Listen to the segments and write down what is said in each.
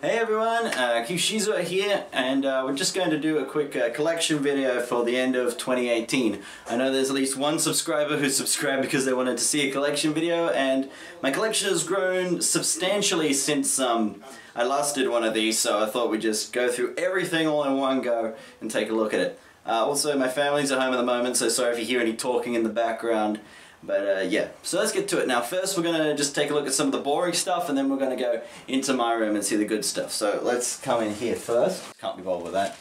Hey everyone, KeithShizuo here, and we're just going to do a quick collection video for the end of 2018. I know there's at least one subscriber who subscribed because they wanted to see a collection video, and my collection has grown substantially since I last did one of these, so I thought we'd just go through everything all in one go and take a look at it. Also, my family's at home at the moment, so sorry if you hear any talking in the background. But yeah, so let's get to it now. First we're going to just take a look at some of the boring stuff, and then we're going to go into my room and see the good stuff. So let's come in here first. Can't be bothered with that.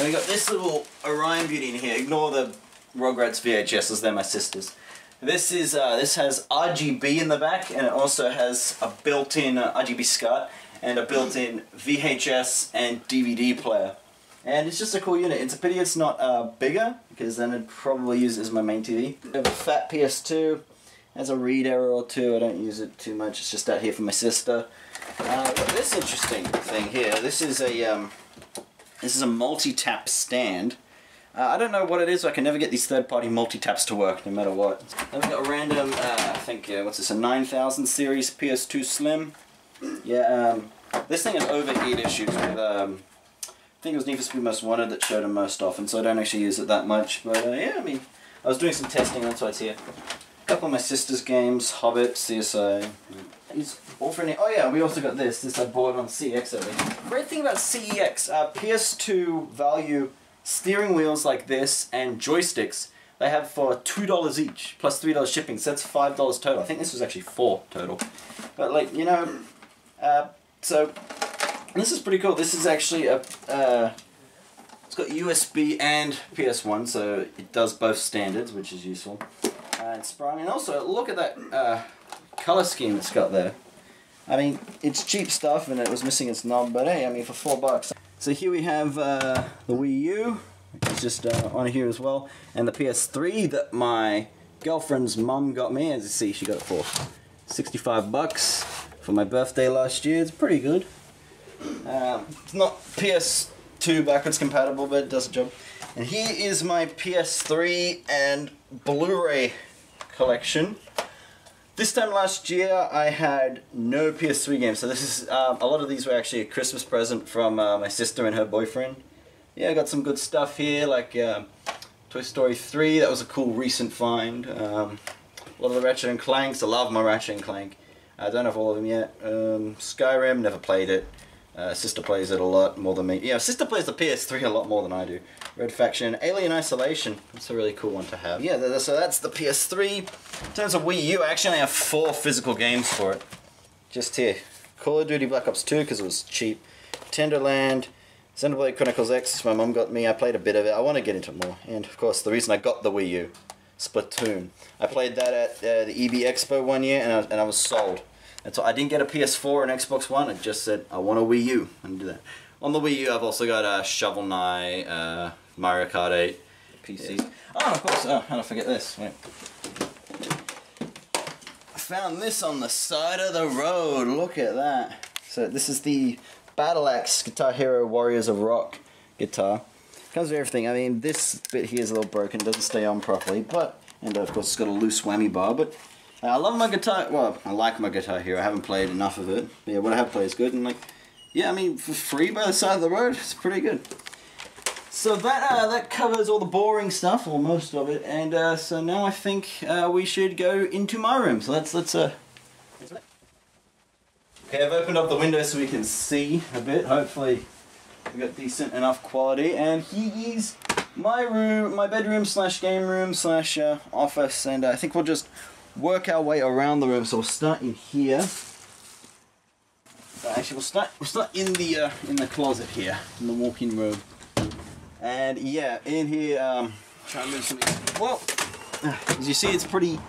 And we got this little Orion Beauty in here. Ignore the Rugrats VHSs, they're my sisters. This is this has RGB in the back, and it also has a built-in RGB SCART and a built-in VHS and DVD player. And it's just a cool unit. It's a pity it's not bigger, because then I'd probably use it as my main TV. I have a fat PS2. It has a read error or two. I don't use it too much. It's just out here for my sister. This interesting thing here. This is a multi-tap stand. I don't know what it is. So I can never get these third-party multi-taps to work, no matter what. Then we've got a random, I think, what's this? A 9000 series PS2 Slim. Yeah. This thing has overheat issues with. I think it was Need for Speed Most Wanted that showed them most often, so I don't actually use it that much, but yeah, I mean, I was doing some testing, that's why it's here. A couple of my sister's games, Hobbit, CSI, it's all for any. Oh yeah, we also got this I bought on CEX earlier. Great thing about CEX, PS2 value steering wheels like this and joysticks, they have for $2 each, plus $3 shipping, so that's $5 total. I think this was actually $4 total. But like, you know, and this is pretty cool. This is actually a, it's got USB and PS1, so it does both standards, which is useful. It's sprung, and also look at that color scheme it's got there. I mean, it's cheap stuff, and it was missing its knob, but hey, I mean, for $4. So here we have the Wii U, which is just on here as well, and the PS3 that my girlfriend's mum got me. As you see, she got it for $65 for my birthday last year. It's pretty good. It's not PS2 backwards compatible, but it does the job. And here is my PS3 and Blu-ray collection. This time last year I had no PS3 games, so this is, a lot of these were actually a Christmas present from my sister and her boyfriend. Yeah, I got some good stuff here, like Toy Story 3, that was a cool recent find. A lot of the Ratchet and Clanks, I love my Ratchet and Clank. I don't have all of them yet. Skyrim, never played it. Sister plays it a lot more than me. Yeah, sister plays the PS3 a lot more than I do. Red Faction, Alien Isolation. That's a really cool one to have. Yeah, so that's the PS3. In terms of Wii U, I actually only have 4 physical games for it. Just here. Call of Duty Black Ops 2, because it was cheap. Tenderland, Xenoblade Chronicles X, my mum got me. I played a bit of it. I want to get into it more. And, of course, the reason I got the Wii U, Splatoon. I played that at the EB Expo one year, and I was sold. That's why I didn't get a PS4 or an Xbox One, I just said, I want a Wii U, I'm gonna do that. On the Wii U I've also got Shovel Knight, Mario Kart 8, PC. Yeah. Oh, of course, oh, how did I forget this? Wait. I found this on the side of the road, look at that. So this is the Battle Axe Guitar Hero Warriors of Rock guitar. Comes with everything. I mean, this bit here is a little broken, doesn't stay on properly, but, and of course it's got a loose whammy bar, but I love my guitar, well, I like my Guitar Hero, I haven't played enough of it, but yeah, what I have played is good, and like, yeah, I mean, for free by the side of the road, it's pretty good. So that covers all the boring stuff, or most of it, and so now I think we should go into my room, so let's Okay, I've opened up the window so we can see a bit, hopefully we've got decent enough quality, and here is my room, my bedroom / game room / office, and I think we'll just work our way around the room, so we'll start in here. Actually, we'll start in the closet here, in the walk-in room. And yeah, in here, try and move something. Well, as you see, it's pretty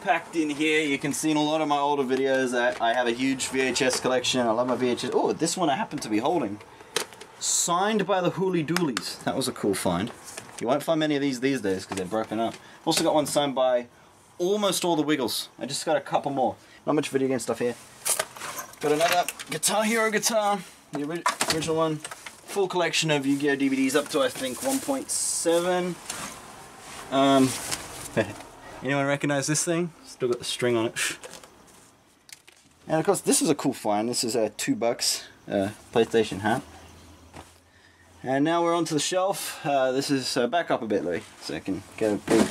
packed in here. You can see in a lot of my older videos that I have a huge VHS collection. I love my VHS. Oh, this one I happen to be holding, signed by the Hooly Doolies. That was a cool find. You won't find many of these days because they're broken up. Also got one signed by almost all the Wiggles. I just got a couple more. Not much video game stuff here. Got another Guitar Hero guitar, the original one. Full collection of Yu-Gi-Oh! DVDs up to, I think, 1.7. Anyone recognize this thing? Still got the string on it. And of course, this is a cool find. This is $2. PlayStation had. And now we're onto the shelf. This is back up a bit, Louis, so I can get a big,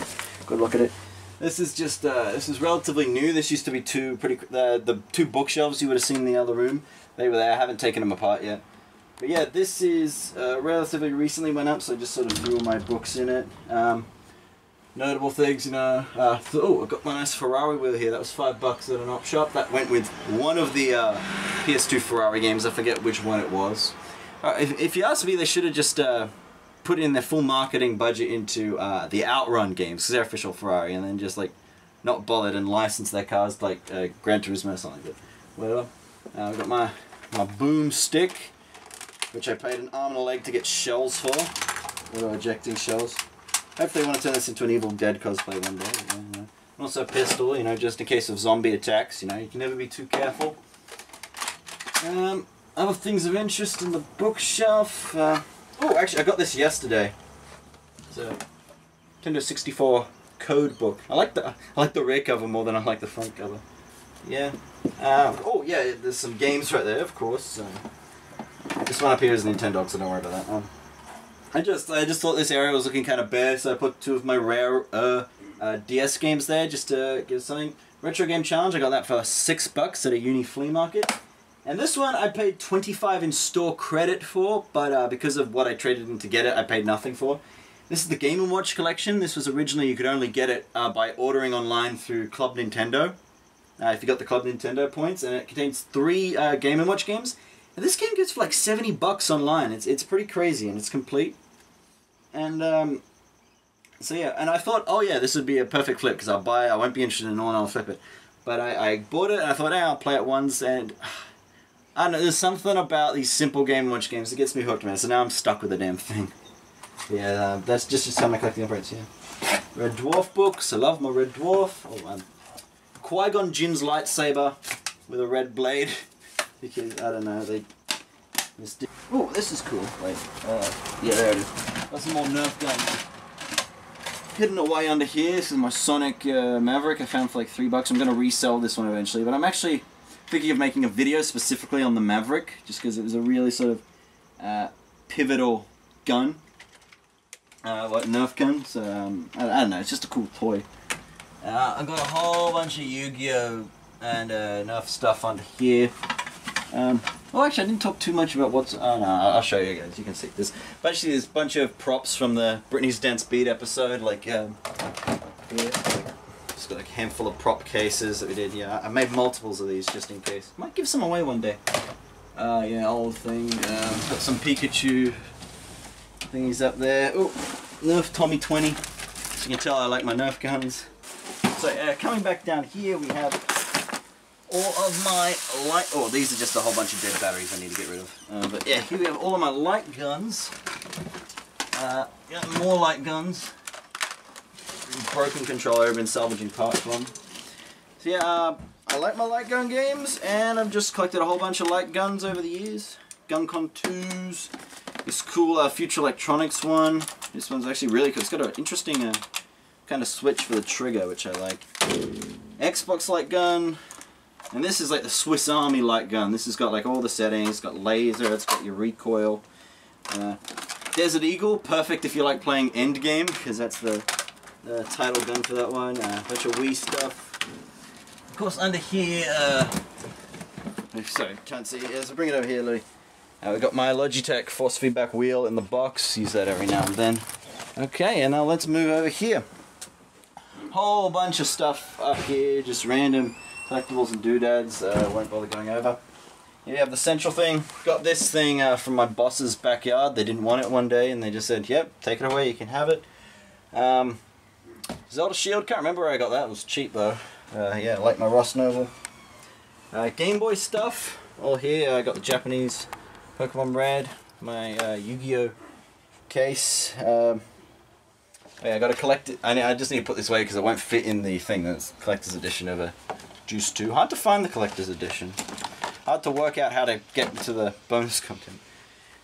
good look at it. This is just this is relatively new. This used to be the two bookshelves you would have seen in the other room. They were there. I haven't taken them apart yet. But yeah, this is relatively recently went up, so I just sort of threw all my books in it. Notable things, you know. Oh, I got my nice Ferrari wheel here. That was $5 at an op shop. That went with one of the PS2 Ferrari games. I forget which one it was. If you ask me, they should have just put in their full marketing budget into the OutRun games, because they're official Ferrari, and then just like not bothered and license their cars like Gran Turismo or something like that. Whatever. I've got my boom stick, which I paid an arm and a leg to get shells for. Auto ejecting shells. Hopefully, I want to turn this into an Evil Dead cosplay one day. And also a pistol, you know, just in case of zombie attacks. You know, you can never be too careful. Other things of interest in the bookshelf. Oh, actually, I got this yesterday. It's a Nintendo 64 code book. I like the rear cover more than I like the front cover. Yeah. Oh, yeah. There's some games right there, of course. This one up here is Nintendo, so don't worry about that one. I just thought this area was looking kind of bare, so I put two of my rare DS games there just to give something. Retro Game Challenge, I got that for $6 at a uni flea market. And this one I paid $25 in store credit for, but because of what I traded in to get it, I paid nothing for. This is the Game & Watch collection. This was originally, you could only get it by ordering online through Club Nintendo, if you got the Club Nintendo points, and it contains 3 Game & Watch games. And this game goes for like $70 online. It's pretty crazy, and it's complete. And so yeah, and I thought, oh yeah, this would be a perfect flip, because I'll buy it, I won't be interested in one, I'll flip it. But I bought it, and I thought, hey, I'll play it once, and I don't know, there's something about these simple Game & Watch games that gets me hooked, man, so now I'm stuck with the damn thing. Yeah, that's just how my collecting operates, yeah. Red Dwarf books, I love my Red Dwarf. Oh, Qui-Gon Jinn's lightsaber with a red blade, because, I don't know, they... Oh, this is cool, wait, yeah, there it is. That's some more Nerf guns. Hidden away under here, this is my Sonic Maverick I found for like $3. I'm going to resell this one eventually, but I'm actually thinking of making a video specifically on the Maverick, just because it was a really sort of pivotal gun, like Nerf gun, so I don't know, it's just a cool toy. I've got a whole bunch of Yu-Gi-Oh and Nerf stuff under here. Well, actually I didn't talk too much about what's... Oh no, I'll show you guys, you can see this. But actually there's a bunch of props from the Britney's Dance Beat episode, like here. Just got like a handful of prop cases that we did, yeah. I made multiples of these just in case. Might give some away one day. Yeah, old thing. Got some Pikachu thingies up there. Oh, Nerf Tommy 20. As you can tell, I like my Nerf guns. So coming back down here we have all of my light... Oh, these are just a whole bunch of dead batteries I need to get rid of. But yeah, here we have all of my light guns. Yeah, more light guns. Broken controller, I've been salvaging parts from. So yeah, I like my light gun games, and I've just collected a whole bunch of light guns over the years. Guncon 2s. This cool Future Electronics one. This one's actually really cool. It's got an interesting kind of switch for the trigger, which I like. Xbox light gun. And this is like the Swiss Army light gun. This has got like all the settings, it's got laser, it's got your recoil. Desert Eagle, perfect if you like playing Endgame, because that's the title gun for that one. A bunch of Wii stuff. Of course under here, sorry, can't see, yeah, so bring it over here, Louis. We've got my Logitech force feedback wheel in the box, use that every now and then. Okay, and now let's move over here. Whole bunch of stuff up here, just random collectibles and doodads, won't bother going over. Here you have the central thing. Got this thing from my boss's backyard. They didn't want it one day and they just said, yep, take it away, you can have it. Zelda Shield, can't remember where I got that, it was cheap though. Yeah, like my Ross Novel. Game Boy stuff, all here. I got the Japanese Pokemon Red, my Yu-Gi-Oh case. Yeah, I gotta collect it. I just need to put this away because it won't fit in the thing that's collector's edition of a Juice 2. Hard to find the collector's edition. Hard to work out how to get to the bonus content.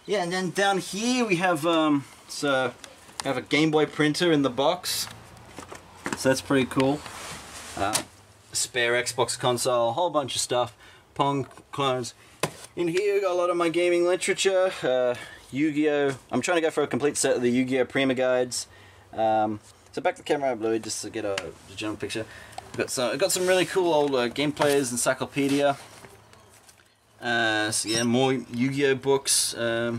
Yeah, and then down here we have we have a Game Boy printer in the box. So that's pretty cool. Spare Xbox console, a whole bunch of stuff. Pong clones. In here I got a lot of my gaming literature, Yu-Gi-Oh! I'm trying to go for a complete set of the Yu-Gi-Oh! Prima guides. So back the camera up, Louis, just to get a general picture. I've got some really cool old Game Players Encyclopedia. So yeah, more Yu-Gi-Oh! Books. Oh,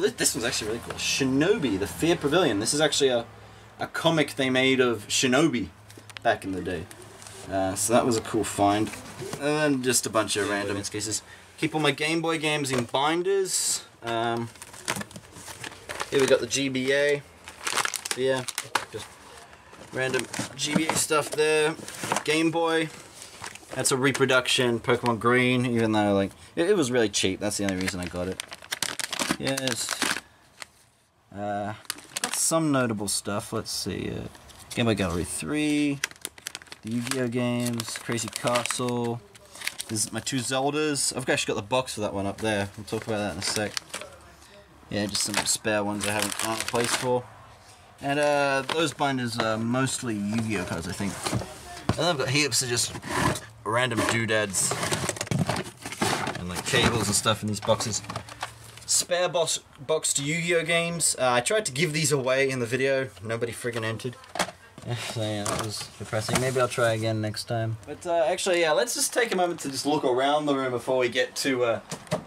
this one's actually really cool. Shinobi, the Fear Pavilion. This is actually a comic they made of Shinobi back in the day. So that was a cool find. And just a bunch of random cases. Keep all my Game Boy games in binders. Here we got the GBA. So yeah, just random GBA stuff there. Game Boy. That's a reproduction. Pokemon Green, even though like it was really cheap. That's the only reason I got it. Yes. Got some notable stuff. Let's see. Game Boy Gallery 3. The Yu-Gi-Oh games. Crazy Castle. This is my two Zeldas. I've actually got the box for that one up there. We'll talk about that in a sec. Yeah, just some spare ones I haven't found a place for. And those binders are mostly Yu-Gi-Oh cards, I think. And then I've got heaps of just random doodads and like cables and stuff in these boxes. Spare boxed Yu-Gi-Oh games. I tried to give these away in the video. Nobody friggin' entered. So yeah, that was depressing. Maybe I'll try again next time. But actually, yeah, let's just take a moment to just look around the room before we get to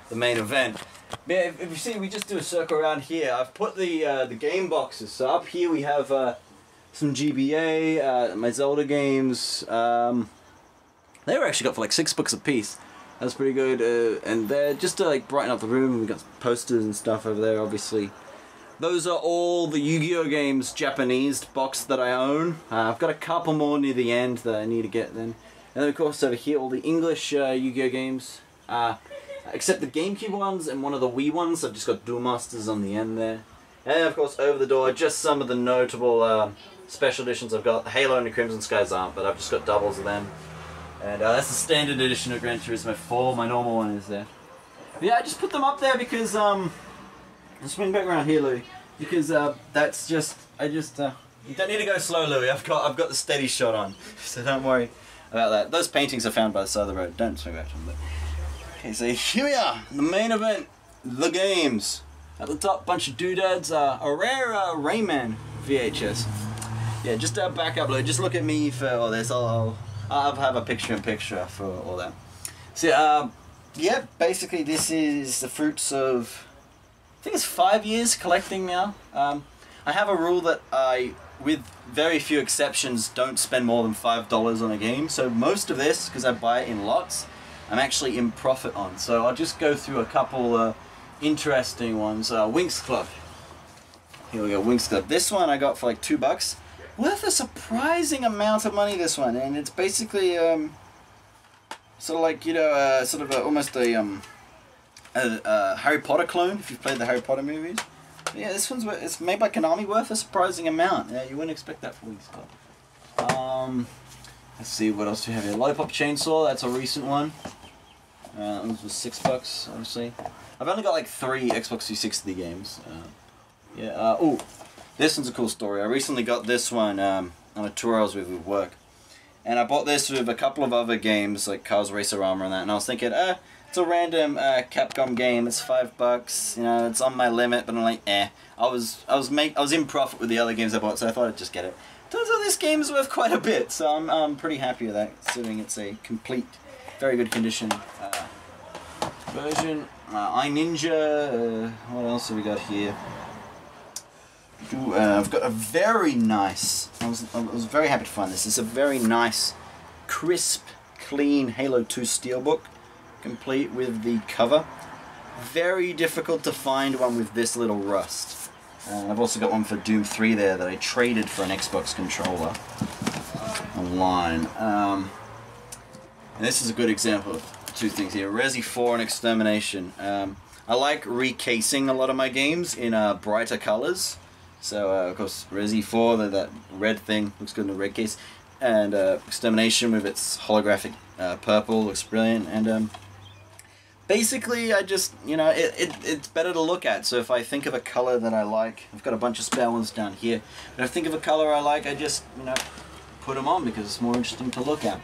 the main event. Yeah, if you see, we just do a circle around here. I've put the game boxes. So up here we have some GBA, my Zelda games. They were actually got for like $6 a piece. That's pretty good. And they're just to like brighten up the room. We've got posters and stuff over there, obviously. Those are all the Yu-Gi-Oh! Games Japanese box that I own. I've got a couple more near the end that I need to get then. And then of course over here all the English Yu-Gi-Oh! Games. Except the GameCube ones and one of the Wii ones. I've just got Duel Masters on the end there. And of course over the door just some of the notable special editions I've got. Halo and the Crimson Skies aren't, but I've just got doubles of them. And that's the standard edition of Gran Turismo 4. My normal one is there. But yeah, I just put them up there because let's swing back around here, Louie, because that's just, you don't need to go slow, Louie, I've got the steady shot on, so don't worry about that. Those paintings are found by the side of the road, don't swing back to them. But... Okay, so here we are, the main event, the games. At the top, bunch of doodads, a rare Rayman VHS. Yeah, just back up, Louie, just look at me for all this, I'll have a picture-in-picture for all that. So, yeah, basically this is the fruits of... I think it's 5 years collecting now. I have a rule that I, with very few exceptions, don't spend more than $5 on a game. So most of this, because I buy it in lots, I'm actually in profit on. So I'll just go through a couple interesting ones. Winx Club. Here we go, Winx Club. This one I got for like $2. Worth a surprising amount of money, this one. And it's basically sort of like, you know, sort of almost a... Harry Potter clone, if you've played the Harry Potter movies. But yeah, this one's it's made by Konami, worth a surprising amount. Yeah, you wouldn't expect that for Winx Club. Let's see, what else do we have here? Lollipop Chainsaw, that's a recent one. That one was $6, obviously. I've only got like 3 Xbox 360 games. Yeah, oh, this one's a cool story. I recently got this one on a tour I was with work. And I bought this with a couple of other games, like Cars, Racer Armor and that, and I was thinking, it's a random Capcom game. It's $5. You know, it's on my limit, but I'm like, eh. I was in profit with the other games I bought, so I thought I'd just get it. Turns out this game's worth quite a bit, so I'm pretty happy with that, considering it's a complete, very good condition version. iNinja. What else have we got here? Ooh, I've got a very nice. I was very happy to find this. It's a very nice, crisp, clean Halo 2 steelbook. Complete with the cover. Very difficult to find one with this little rust. I've also got one for Doom 3 there that I traded for an Xbox controller online. And this is a good example of two things here, Resi 4 and Extermination. I like recasing a lot of my games in brighter colors. So of course Resi 4, that red thing looks good in the red case. And Extermination with its holographic purple looks brilliant. And basically, I just, you know, it's better to look at. So if I think of a color that I like, I've got a bunch of spare ones down here. But if I think of a color I like, I just, you know, put them on because it's more interesting to look at.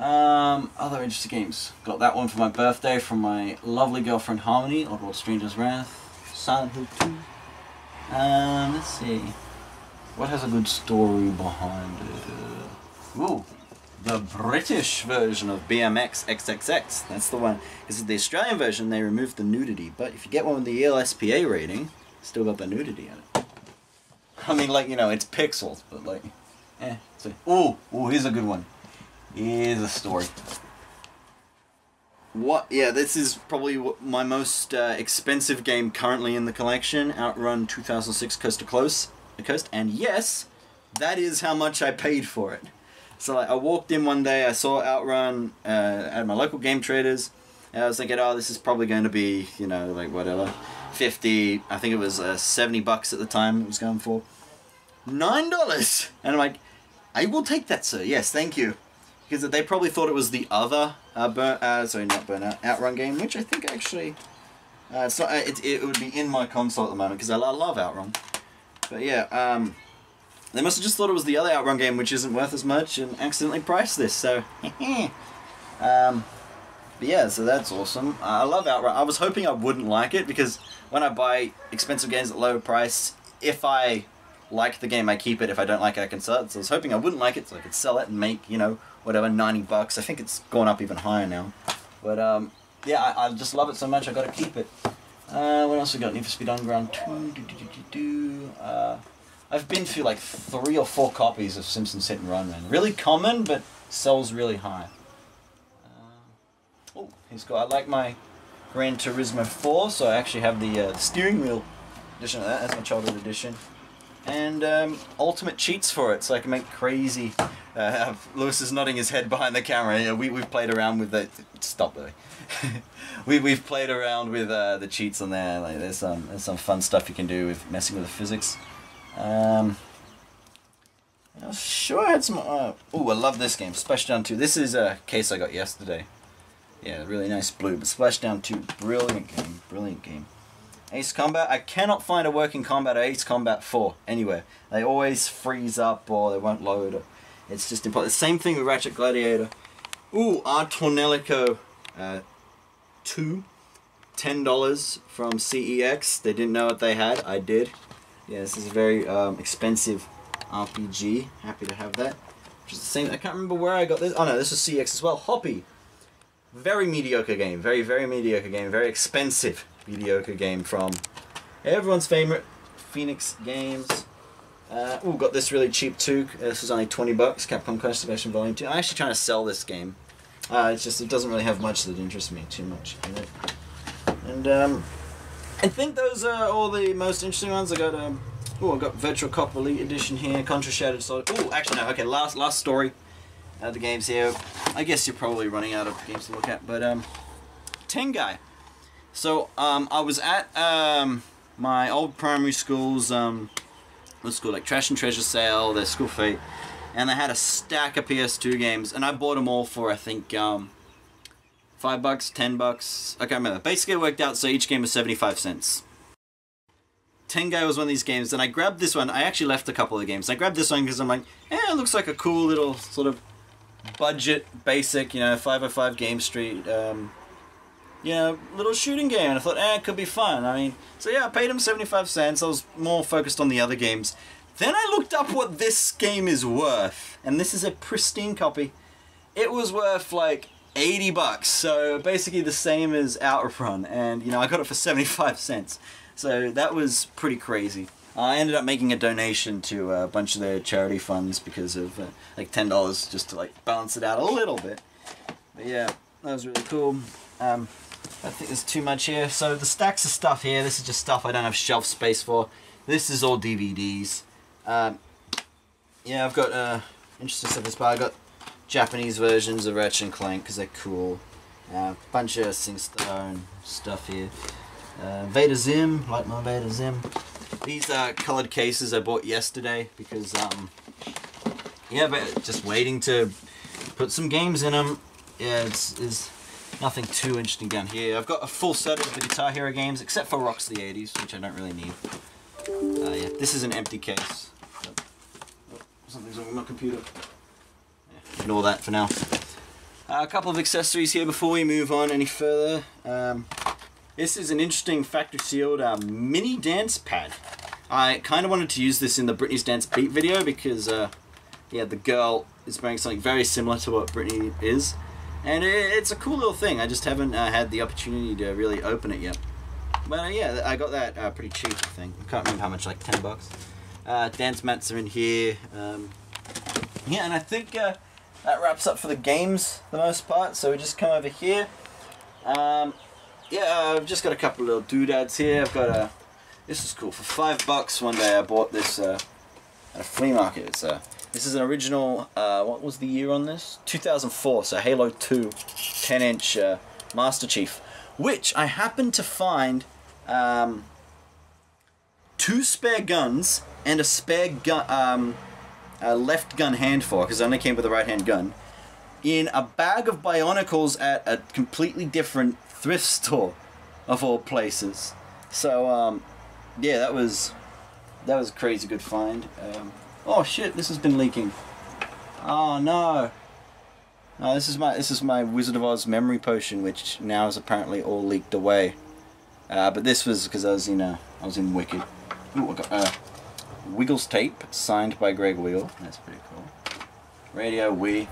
Other interesting games. Got that one for my birthday from my lovely girlfriend Harmony. Oddworld Stranger's Wrath. Silent Hill 2. Let's see. What has a good story behind it? Ooh. The British version of BMX XXX. That's the one. Because the Australian version, they removed the nudity. But if you get one with the ELSPA rating, still got the nudity in it. I mean, like, you know, it's pixels, but like, eh. So, ooh, here's a good one. Here's a story. What? Yeah, this is probably my most expensive game currently in the collection, OutRun 2006 Coast to Coast, and yes, that is how much I paid for it. So like, I walked in one day, I saw OutRun at my local game traders, and I was thinking, oh, this is probably going to be, you know, like whatever, 50, I think it was 70 bucks at the time it was going for. $9! And I'm like, I will take that, sir, yes, thank you. Because they probably thought it was the other, OutRun game, which I think actually, it would be in my console at the moment, because I love OutRun. But yeah, they must have just thought it was the other OutRun game, which isn't worth as much, and accidentally priced this, so, but yeah, so that's awesome. I love OutRun. I was hoping I wouldn't like it, because when I buy expensive games at low price, if I like the game, I keep it. If I don't like it, I can sell it. So I was hoping I wouldn't like it, so I could sell it and make, you know, whatever, 90 bucks. I think it's gone up even higher now. But, yeah, I just love it so much, I gotta keep it. What else we got? Need for Speed Underground 2, I've been through like 3 or 4 copies of Simpsons Hit and Run, man. Really common, but sells really high. Oh, here's cool. I like my Gran Turismo 4, so I actually have the steering wheel edition of that. That's my childhood edition. And ultimate cheats for it, so I can make crazy... Lewis is nodding his head behind the camera. Yeah, we've played around with the... Stop there. we've played around with the cheats on there. Like, there's some fun stuff you can do with messing with the physics. I'm sure I had some... I love this game, Splashdown 2. This is a case I got yesterday. Yeah, really nice blue, but Splashdown 2, brilliant game, brilliant game. Ace Combat, I cannot find a working combat or Ace Combat 4 anywhere. They always freeze up or they won't load. Or it's just impossible. The same thing with Ratchet Gladiator. Ooh, Artornelico 2, $10 from CEX. They didn't know what they had, I did. Yeah, this is a very expensive RPG. Happy to have that. Which is the same, I can't remember where I got this. Oh no, this was CEX as well. Hoppy. Very mediocre game, very, very mediocre game, very expensive. Mediocre game from everyone's favorite Phoenix Games. Ooh, got this really cheap too. This was only 20 bucks. Capcom Clash Sebastian Volume 2. I'm actually trying to sell this game. It's just it doesn't really have much that interests me too much in it. And I think those are all the most interesting ones. I got ooh, I got Virtual Cop Elite Edition here. Contra Shattered Solid. Ooh, actually no. Okay, last story. The games here. I guess you're probably running out of games to look at, but Tengai. So, I was at, my old primary school's, what's it called, like Trash and Treasure sale, their school fete, and they had a stack of PS2 games, and I bought them all for, I think, $5, $10, I can't remember. Basically, it worked out, so each game was 75 cents. Tengai was one of these games, and I grabbed this one. I actually left a couple of games. I grabbed this one because I'm like, it looks like a cool little, sort of, budget, basic, you know, 505 Game Street, you know, little shooting game, and I thought, it could be fun. I mean, so yeah, I paid him 75 cents, I was more focused on the other games. Then I looked up what this game is worth, and this is a pristine copy. It was worth like 80 bucks, so basically the same as OutRun, and you know, I got it for 75 cents. So that was pretty crazy. I ended up making a donation to a bunch of their charity funds because of like $10 just to like balance it out a little bit. But yeah, that was really cool. I don't think there's too much here. So the stacks of stuff here, this is just stuff I don't have shelf space for. This is all DVDs. Yeah, I've got interesting stuff in this bar. I've got Japanese versions of Ratchet & Clank because they're cool. Bunch of SingStar stuff here. Vader Zim, like my Vader Zim. These are colored cases I bought yesterday because, yeah, but just waiting to put some games in them. Yeah, it's nothing too interesting down here. I've got a full set of the Guitar Hero games, except for Rocks the 80s, which I don't really need. Yeah, this is an empty case. Oh, something's wrong with my computer. Yeah, ignore that for now. A couple of accessories here before we move on any further. This is an interesting factory sealed mini dance pad. I kind of wanted to use this in the Britney's Dance Beat video because yeah, the girl is wearing something very similar to what Britney is. And it's a cool little thing. I just haven't had the opportunity to really open it yet. But yeah, I got that pretty cheap, I think. I can't remember how much, like 10 bucks. Dance mats are in here. Yeah, and I think that wraps up for the games for the most part. So we just come over here. Yeah, I've just got a couple of little doodads here. I've got a... This is cool. For $5 one day I bought this at a flea market. It's a... This is an original, what was the year on this? 2004, so Halo 2 10-inch Master Chief, which I happened to find 2 spare guns and a spare gun, a left gun hand for, because I only came with a right hand gun, in a bag of Bionicles at a completely different thrift store, of all places. So, yeah, that was a crazy good find. Oh shit, this has been leaking. Oh no. No, this is my Wizard of Oz memory potion, which now is apparently all leaked away. But this was because I was in Wicked. Ooh, I got Wiggles tape signed by Greg Wiggle. That's pretty cool. Radio Wii.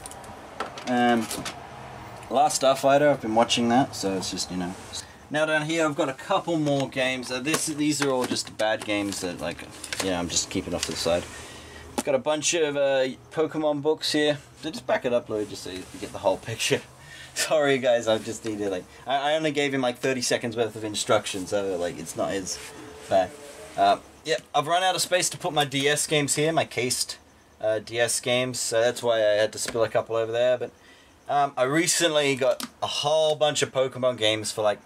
Last Starfighter, I've been watching that, so it's just, Now down here I've got a couple more games. These are all just bad games that, like, I'm just keeping off to the side. Got a bunch of Pokemon books here. So just back it up, Lloyd, just so you get the whole picture. Sorry guys, I just needed like... I only gave him like 30 seconds worth of instructions, so like it's not his bad. Yeah, I've run out of space to put my DS games here, my cased DS games, so that's why I had to spill a couple over there. But I recently got a whole bunch of Pokemon games for like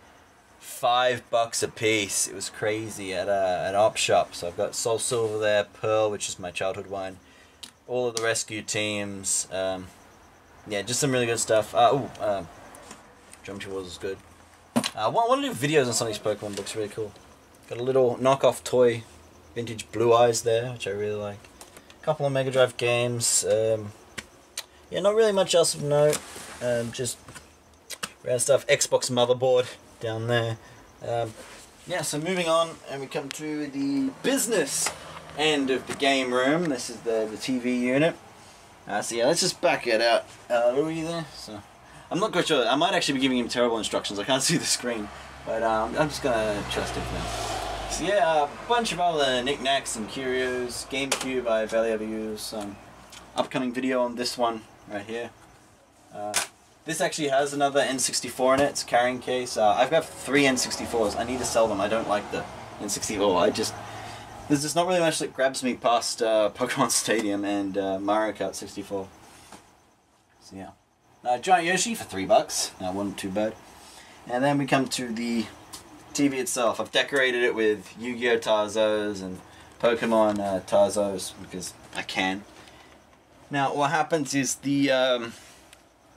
$5 a piece. It was crazy at an op shop. So I've got Soul Silver there, Pearl, which is my childhood one, all of the rescue teams. Yeah, just some really good stuff. Drum Wars is good. I want to do videos on some of these Pokemon books. Really cool. Got a little knockoff toy, vintage Blue Eyes there, which I really like. A couple of Mega Drive games. Yeah, not really much else of note. Just rare stuff. Xbox motherboard down there. Yeah, so moving on, and we come to the business end of the game room. This is the TV unit. So yeah, let's just back it out. Are you there? So I'm not quite sure. I might actually be giving him terrible instructions. I can't see the screen, but I'm just gonna trust him now. So yeah, a bunch of other knickknacks and curios. GameCube I barely ever use. Upcoming video on this one right here. This actually has another N64 in it, it's a carrying case. I've got 3 N64s, I need to sell them, I don't like the N64, there's just not really much that grabs me past Pokemon Stadium and Mario Kart 64. So yeah. Giant Yoshi for $3, that wasn't too bad. And then we come to the TV itself. I've decorated it with Yu-Gi-Oh Tarzos and Pokemon Tarzos, because I can. Now what happens is the...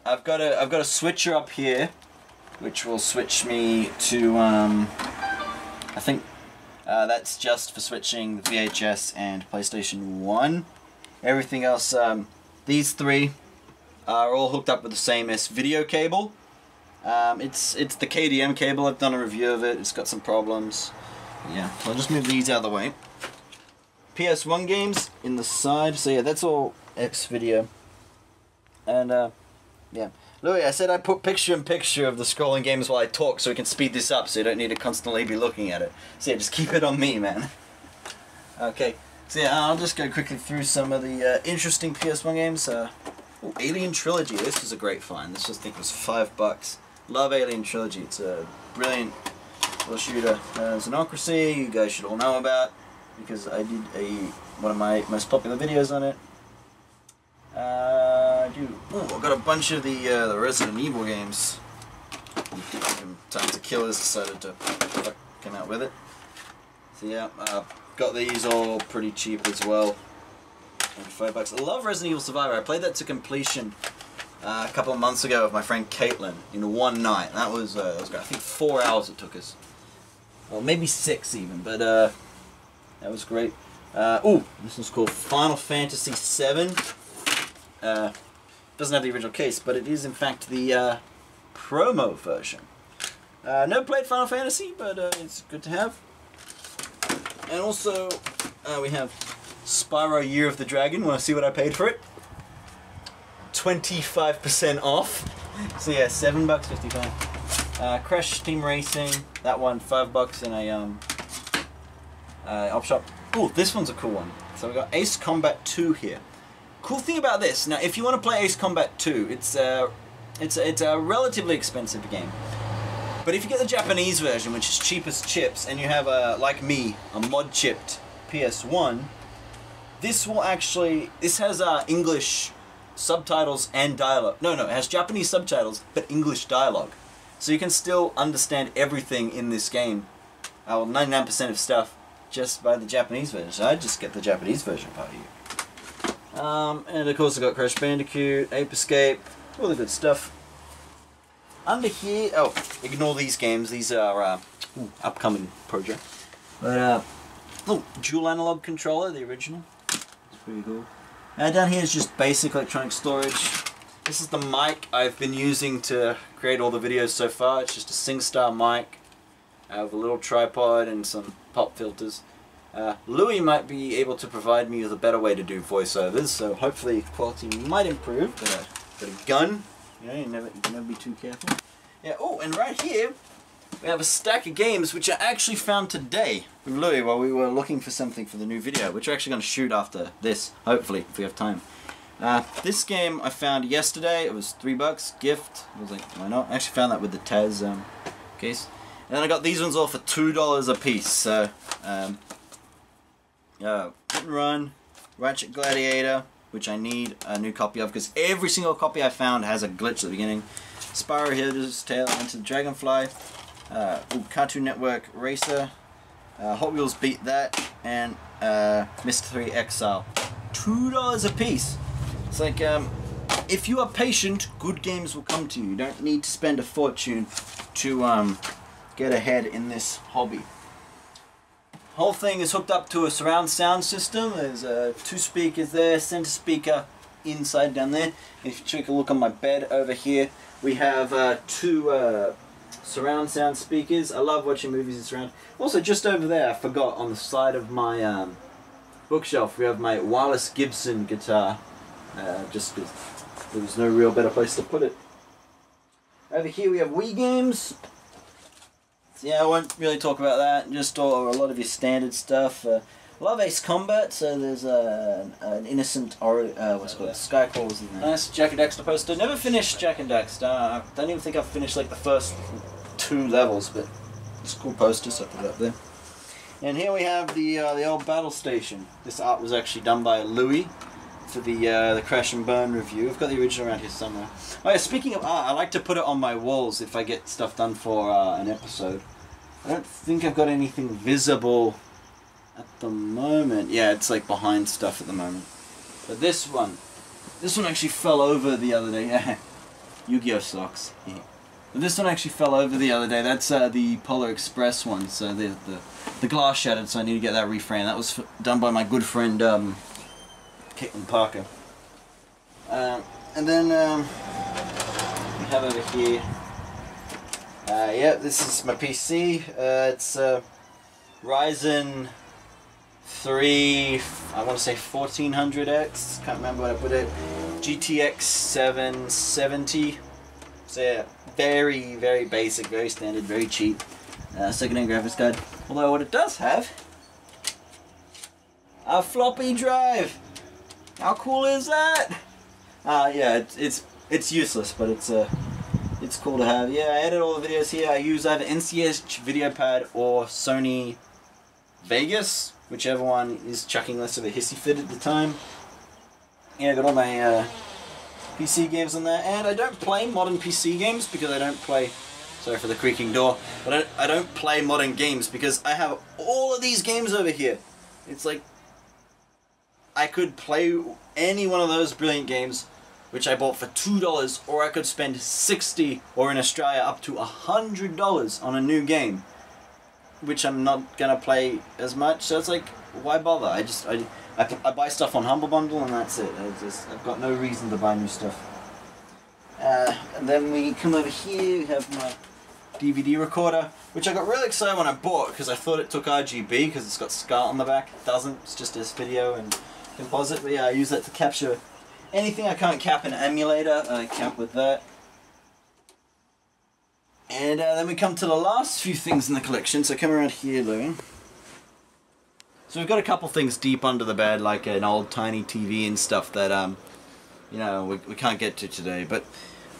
I've got a switcher up here, which will switch me to, I think that's just for switching the VHS and PlayStation 1. Everything else, these 3 are all hooked up with the same S-video cable. It's the KDM cable, I've done a review of it, it's got some problems. Yeah, so I'll just move these out of the way. PS1 games in the side, so yeah, that's all X-video. And, yeah. Louis, I said I put picture-in-picture of the scrolling games while I talk so we can speed this up so you don't need to constantly be looking at it. So yeah, just keep it on me, man. Okay. So yeah, I'll just go quickly through some of the interesting PS1 games. Alien Trilogy. This was a great find. This was, I think, was $5. Love Alien Trilogy. It's a brilliant little shooter. Xenocracy, you guys should all know about because I did one of my most popular videos on it. I've got a bunch of the Resident Evil games. Time to Kill has decided to come out with it. So yeah, got these all pretty cheap as well. And $5. I love Resident Evil Survivor. I played that to completion a couple of months ago with my friend Caitlin in one night. And that was great. I think 4 hours it took us. Well, maybe 6 even, but that was great. This one's called Final Fantasy VII. Doesn't have the original case, but it is in fact the promo version. Never played Final Fantasy, but it's good to have. And also, we have Spyro Year of the Dragon. Want to see what I paid for it? 25% off. So yeah, $7.55. Crash Team Racing, that one, $5 in a op shop. Oh, this one's a cool one. So we got Ace Combat 2 here. Cool thing about this, now if you want to play Ace Combat 2, it's a relatively expensive game. But if you get the Japanese version, which is cheap as chips, and you have a, like me, a mod-chipped PS1, this will actually, this has English subtitles and dialogue. No, it has Japanese subtitles, but English dialogue. So you can still understand everything in this game. Well, 99% of stuff just by the Japanese version. So I just get the Japanese version part of you. And of course I got Crash Bandicoot, Ape Escape, all the good stuff. Under here, oh, ignore these games, these are upcoming project. But, oh, dual analog controller, the original. It's pretty cool. Down here is just basic electronic storage. This is the mic I've been using to create all the videos so far. It's just a SingStar mic with a little tripod and some pop filters. Louis might be able to provide me with a better way to do voiceovers, so hopefully quality might improve. Got a gun. You know, you can never be too careful. Yeah, oh, and right here, we have a stack of games which I actually found today with Louis while we were looking for something for the new video, which we're actually going to shoot after this, hopefully, if we have time. This game I found yesterday, it was $3, gift. I was like, why not? I actually found that with the Taz case. And then I got these ones all for $2 a piece, so, Hit and Run, Ratchet Gladiator, which I need a new copy of because every single copy I found has a glitch at the beginning. Spyro Heroes Tale, Enter the Dragonfly, Cartoon Network Racer, Hot Wheels Beat That, and Myst 3 Exile. $2 a piece. It's like, if you are patient, good games will come to you. You don't need to spend a fortune to get ahead in this hobby. Whole thing is hooked up to a surround sound system. There's two speakers there, center speaker inside down there. If you take a look on my bed over here, we have two surround sound speakers. I love watching movies in surround. Also just over there, I forgot, on the side of my bookshelf, we have my Wireless Gibson guitar, just because there was no real better place to put it. Over here we have Wii games. Yeah, I won't really talk about that, just a lot of your standard stuff. Love Ace Combat, so there's an Innocent what's it called? Skycrawl's in there. Nice Jack and Daxter poster. Never finished Jack and Daxter. I don't even think I've finished like the first two levels, but it's a cool poster, so I put it up there. And here we have the old battle station. This art was actually done by Louis for the Crash and Burn review. I've got the original around here somewhere. Oh yeah, speaking of art, I like to put it on my walls if I get stuff done for an episode. I don't think I've got anything visible at the moment. Yeah, it's like behind stuff at the moment. But this one actually fell over the other day. Yeah, Yu-Gi-Oh socks. Yeah. But this one actually fell over the other day. That's the Polar Express one. So the glass shattered, so I need to get that reframed. That was done by my good friend Caitlin Parker. And then we have over here. Yeah, this is my PC. It's Ryzen 3, I want to say 1400X, can't remember what I put it, GTX 770. So yeah, very, very basic, very standard, very cheap. Second-hand graphics card. Although what it does have, a floppy drive. How cool is that? Yeah, it's useless, but it's cool to have. Yeah, I edit all the videos here. I use either NCH VideoPad or Sony Vegas, whichever one is chucking less of a hissy fit at the time. Yeah, I got all my PC games on there, and I don't play modern PC games because I don't play, sorry for the creaking door, but I don't play modern games because I have all of these games over here. It's like, I could play any one of those brilliant games which I bought for $2, or I could spend $60, or in Australia up to $100 on a new game, which I'm not gonna play as much. So it's like, why bother? I buy stuff on Humble Bundle and that's it. I've got no reason to buy new stuff. And then we come over here, we have my DVD recorder, which I got really excited when I bought because I thought it took RGB because it's got SCART on the back. It doesn't, it's just as video and composite. But yeah, I use that to capture anything I can't cap in an emulator, I cap with that. And then we come to the last few things in the collection, so come around here, Louie. So we've got a couple things deep under the bed, like an old tiny TV and stuff that, you know, we can't get to today, but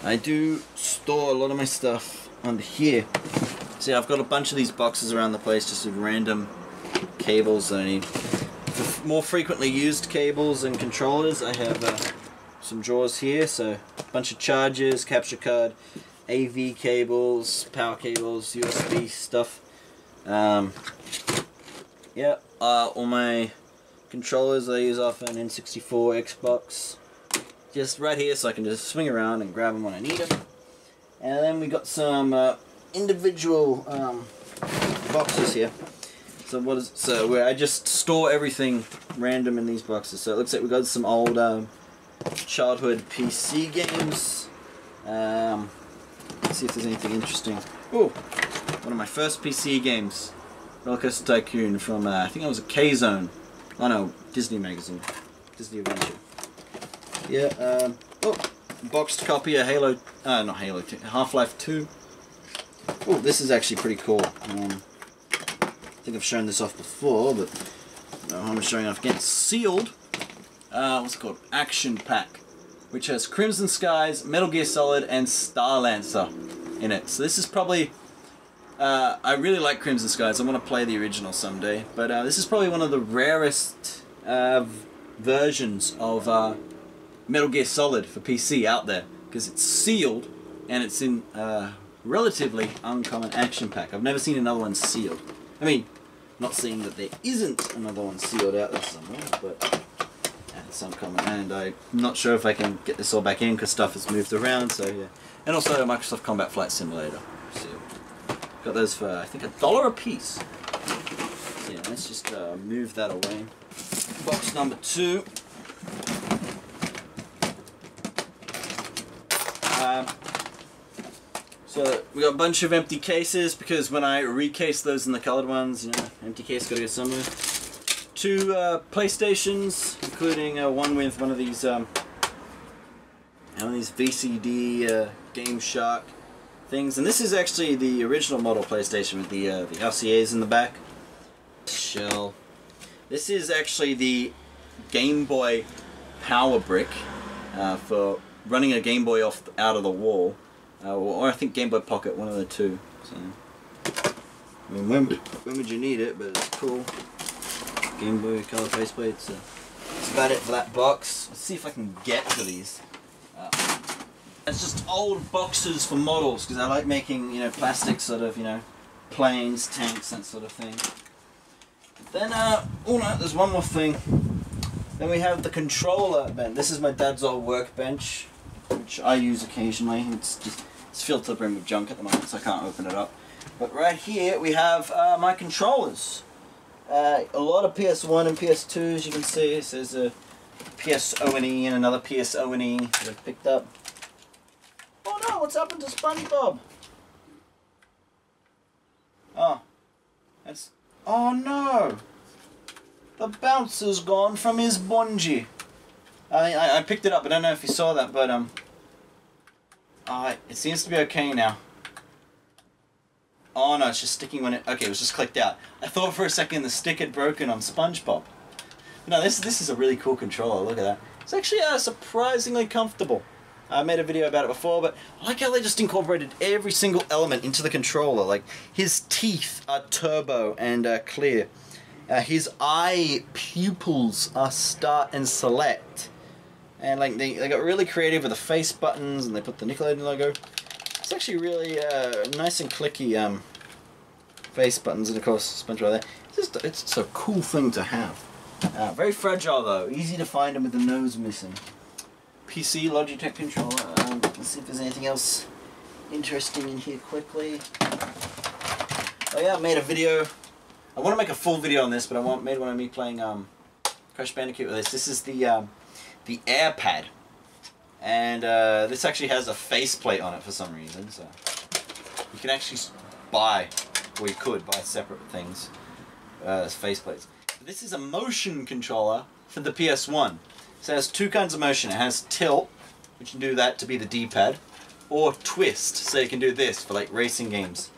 I do store a lot of my stuff under here. See, I've got a bunch of these boxes around the place, just with random cables that I need. For more frequently used cables and controllers, I have some drawers here, so a bunch of chargers, capture card, AV cables, power cables, USB stuff. All my controllers I use off an N64, Xbox, just right here, so I can just swing around and grab them when I need them. And then we got some individual boxes here. So what is where I just store everything random in these boxes. So it looks like we got some old childhood PC games. Let's see if there's anything interesting. Oh, one of my first PC games, Rollercoaster Tycoon from I think it was a K-Zone. Oh no, Disney magazine, Disney Adventure. Yeah. Boxed copy of Halo, not Halo 2, Half-Life 2. Oh, this is actually pretty cool. I think I've shown this off before, but no harm in showing off again. Sealed, what's it called? Action Pack, which has Crimson Skies, Metal Gear Solid, and Starlancer in it. So this is probably, I really like Crimson Skies, I want to play the original someday, but this is probably one of the rarest versions of Metal Gear Solid for PC out there, because it's sealed and it's in relatively uncommon action pack. I've never seen another one sealed. I mean, not seeing that there isn't another one sealed out there somewhere, but it's uncommon. And I'm not sure if I can get this all back in because stuff has moved around, so yeah. And also Microsoft Combat Flight Simulator sealed. Got those for I think $1 a piece. So yeah, let's just move that away. Box number 2. So we got a bunch of empty cases because when I recase those in the colored ones, you know, empty case gotta go somewhere. 2 PlayStations, including one with one of these VCD Game Shark things, and this is actually the original model PlayStation with the LCAs in the back. Shell. This is actually the Game Boy power brick for running a Game Boy off out of the wall, or I think Game Boy Pocket, one of the two. So, I mean, when would you need it? But it's cool. Game Boy Color faceplate. So that's about it for that box. Let's see if I can get to these. It's just old boxes for models because I like making, you know, plastic sort of, you know, planes, tanks, that sort of thing. Then oh no, there's one more thing. Then we have the controller bench. This is my dad's old workbench, which I use occasionally. It's just, it's filled to the brim with junk at the moment, so I can't open it up. But right here we have my controllers. A lot of PS1 and PS2, as you can see. So there's a PS-O&E and another PS-O&E that I've picked up. Oh no, what's happened to SpongeBob? Oh, that's... Oh no! The bouncer's gone from his bungee. I picked it up. I don't know if you saw that, but it seems to be okay now. Oh no, it's just sticking when it. Okay, it was just clicked out. I thought for a second the stick had broken on SpongeBob. No, this is a really cool controller. Look at that. It's actually surprisingly comfortable. I made a video about it before, but I like how they just incorporated every single element into the controller. Like his teeth are turbo and clear. His eye pupils are start and select, and like they got really creative with the face buttons, and they put the Nickelodeon logo. It's actually really nice and clicky face buttons, and of course SpongeBob there. It's just a cool thing to have. Very fragile though, easy to find them with the nose missing. PC Logitech controller. Let's see if there's anything else interesting in here quickly. Oh yeah, I made a video. I want to make a full video on this, but I made one of me playing Crash Bandicoot with this. This is the AirPad. And this actually has a faceplate on it for some reason, so you can actually buy, or you could buy separate things as faceplates. This is a motion controller for the PS1. So it has two kinds of motion. It has tilt, which you can do that to be the D-pad, or twist, so you can do this for like racing games.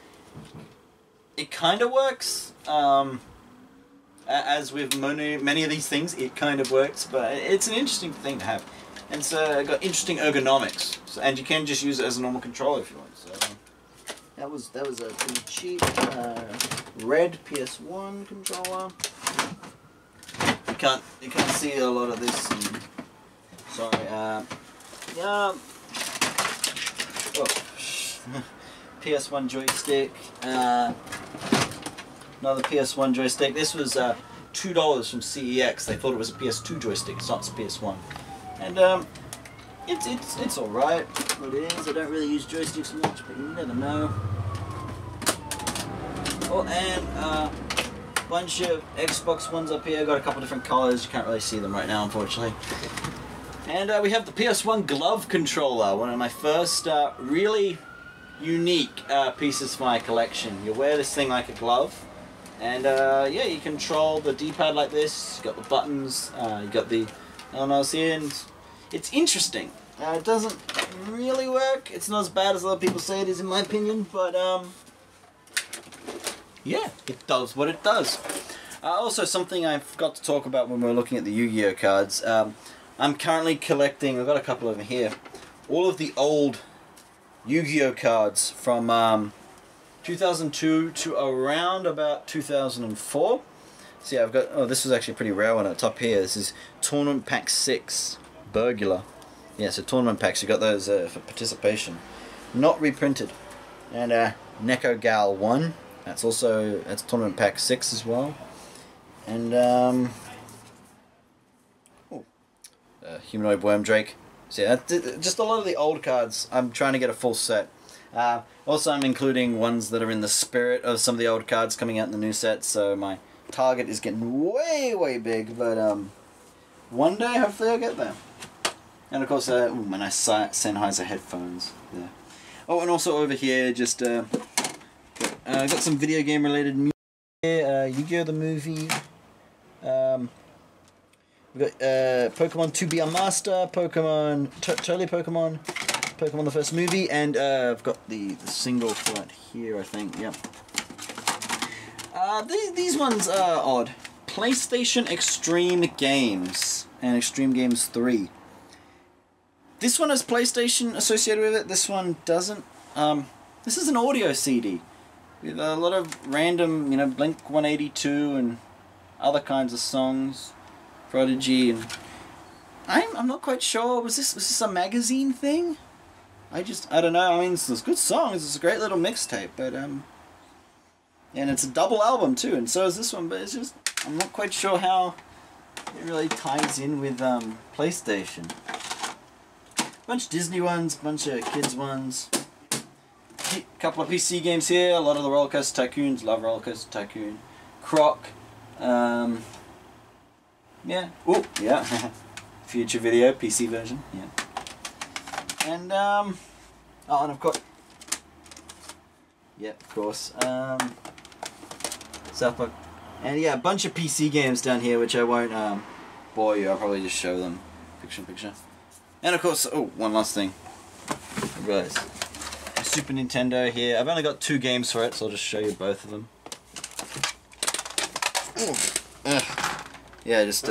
It kind of works. As with many of these things, it kind of works, but it's an interesting thing to have. And so it got interesting ergonomics, so, and you can just use it as a normal controller if you want. So that was a pretty cheap red PS1 controller. You can't see a lot of this. And, sorry. Yeah. Oh, PS1 joystick. Another PS1 joystick. This was $2 from CEX. They thought it was a PS2 joystick. It's not, it's a PS1. And it's all right. What it is, I don't really use joysticks much, but you never know. Oh, and a bunch of Xbox ones up here. Got a couple different colors. You can't really see them right now, unfortunately. And we have the PS1 glove controller. One of my first really unique pieces for my collection. You wear this thing like a glove. And yeah, you control the D-pad like this. You got the buttons. You got the LNOs here. And it's interesting. It doesn't really work. It's not as bad as a lot of people say it is, in my opinion. But yeah, it does what it does. Also, something I forgot to talk about when we were looking at the Yu-Gi-Oh cards. I'm currently collecting. I've got a couple over here. All of the old Yu-Gi-Oh cards from 2002 to around about 2004. See, I've got, oh, this was actually a pretty rare one. It's up here. This is Tournament Pack 6, Burglar. Yeah, so Tournament Packs, you got those for participation. Not reprinted. And Neko Gal 1, that's also, that's Tournament Pack 6 as well. And, Humanoid Worm Drake. So yeah, just a lot of the old cards. I'm trying to get a full set. Also, I'm including ones that are in the spirit of some of the old cards coming out in the new set, so my target is getting way, way big, but one day, hopefully, I'll get there. And, of course, ooh, my nice Sennheiser headphones there. Oh, and also over here, just got some video game-related music here. Yu-Gi-Oh! The movie. We've got Pokemon To Be a Master, Pokemon, Totally Pokemon, Pokemon the first movie, and I've got the single flight here, I think, yep. These ones are odd. PlayStation Extreme Games and Extreme Games 3. This one has PlayStation associated with it, this one doesn't. This is an audio CD with a lot of random, you know, Blink-182 and other kinds of songs, Prodigy, and I'm not quite sure, was this a magazine thing? I don't know, I mean, it's good songs, it's a great little mixtape, but, and it's a double album too, and so is this one, but it's just, I'm not quite sure how it really ties in with, PlayStation. Bunch of Disney ones, bunch of kids ones, couple of PC games here, a lot of the Roller Coaster Tycoons, love Roller Coaster Tycoon, Croc, yeah, ooh, yeah, future video, PC version, yeah. And, oh, and of course, yeah, of course, South Park, and yeah, a bunch of PC games down here, which I won't, bore you, I'll probably just show them, picture. And of course, oh, one last thing, I realize, Super Nintendo here, I've only got 2 games for it, so I'll just show you both of them. Ooh, yeah, just,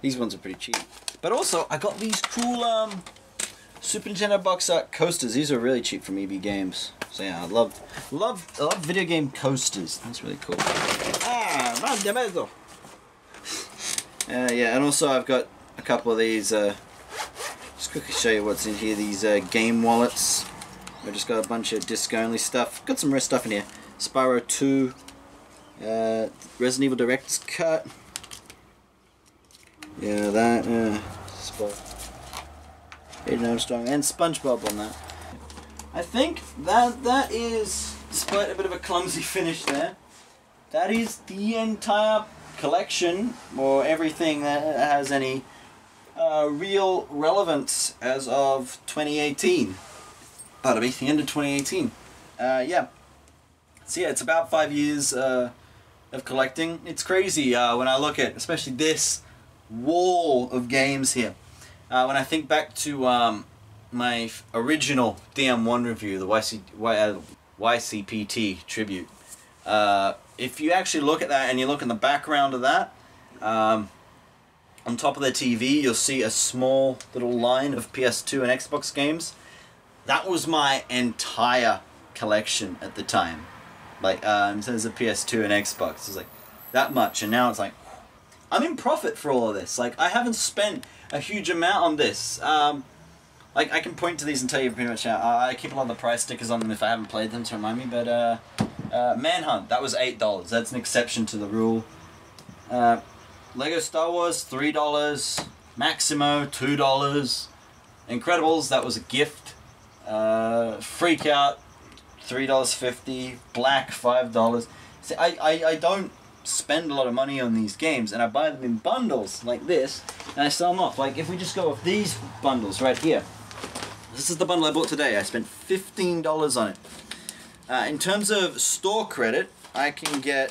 these ones are pretty cheap. But also, I got these cool, Super Nintendo box art coasters. These are really cheap from EB Games. So yeah, I love video game coasters. That's really cool. Yeah, and also I've got a couple of these. Just quickly show you what's in here. These game wallets. I just got a bunch of disc only stuff. Got some rare stuff in here. Spyro 2, Resident Evil Director's Cut. Yeah, that. Spot. Aiden Armstrong and SpongeBob on that. I think that is, despite a bit of a clumsy finish there, that is the entire collection, or everything that has any real relevance as of 2018. Pardon me, the end of 2018. Yeah. So yeah, it's about 5 years of collecting. It's crazy when I look at, especially this wall of games here. When I think back to my original DM1 review, the YCPT tribute, if you actually look at that and you look in the background of that, on top of the TV, you'll see a small little line of PS2 and Xbox games. That was my entire collection at the time. Like, in terms of PS2 and Xbox, it was like that much. And now it's like, I'm in profit for all of this. Like, I haven't spent a huge amount on this. Like, I can point to these and tell you pretty much how. I keep a lot of the price stickers on them if I haven't played them to remind me. But Manhunt, that was $8. That's an exception to the rule. Lego Star Wars, $3. Maximo, $2. Incredibles, that was a gift. Freakout, $3.50. Black, $5. See, I don't spend a lot of money on these games, and I buy them in bundles like this, and I sell them off. Like, if we just go off these bundles right here, this is the bundle I bought today. I spent $15 on it. In terms of store credit, I can get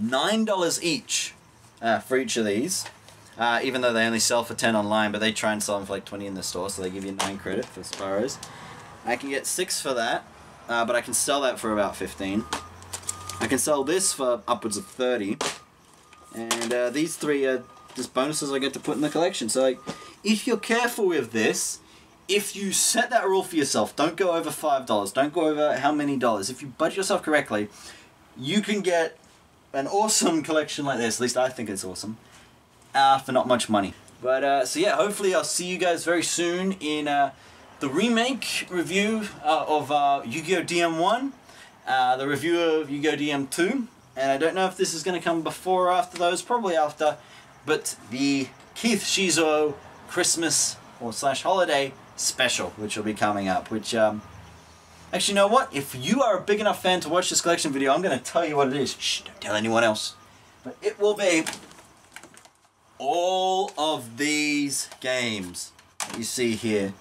$9 each for each of these, even though they only sell for 10 online, but they try and sell them for like 20 in the store, so they give you 9 credit for Sparrows. I can get 6 for that, but I can sell that for about 15. I can sell this for upwards of 30, and these three are just bonuses I get to put in the collection. So like, if you're careful with this, if you set that rule for yourself, don't go over $5, don't go over how many dollars, if you budget yourself correctly, you can get an awesome collection like this. At least I think it's awesome, for not much money. But so yeah, hopefully I'll see you guys very soon in the remake review of Yu-Gi-Oh! DM1. The review of Yu-Gi-Oh! DM2, and I don't know if this is going to come before or after those, probably after, but the KeithShizuo Christmas or / holiday special, which will be coming up, which, actually, you know what? If you are a big enough fan to watch this collection video, I'm going to tell you what it is. Shh, don't tell anyone else. But it will be all of these games that you see here.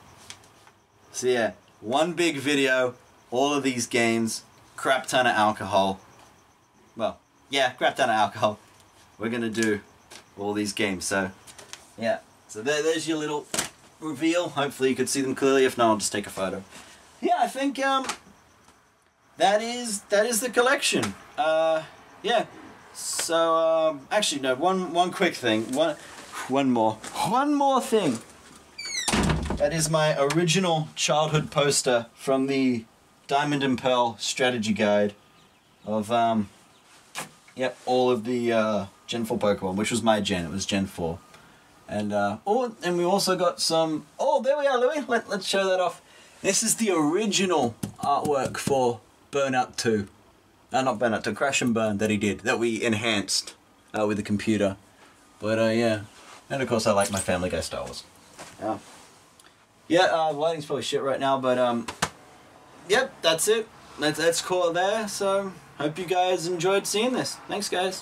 So yeah, one big video, all of these games, crap ton of alcohol. Well, yeah, crap ton of alcohol. We're gonna do all these games, so yeah. So there's your little reveal. Hopefully you could see them clearly. If not, I'll just take a photo. Yeah, I think that is the collection. Yeah. So actually no, one quick thing. One more thing. That is my original childhood poster from the Diamond and Pearl strategy guide of, yep, all of the Gen 4 Pokemon, which was my gen, it was Gen 4. And, oh, and we also got some, oh, there we are, Louis, let's show that off. This is the original artwork for Burnout 2. Not Burnout 2, Crash and Burn that he did, that we enhanced with the computer. But, yeah, and of course I like my Family Guy Star Wars. Yeah, the lighting's probably shit right now, but, yep, that's it. Let's call it there. So, hope you guys enjoyed seeing this. Thanks, guys.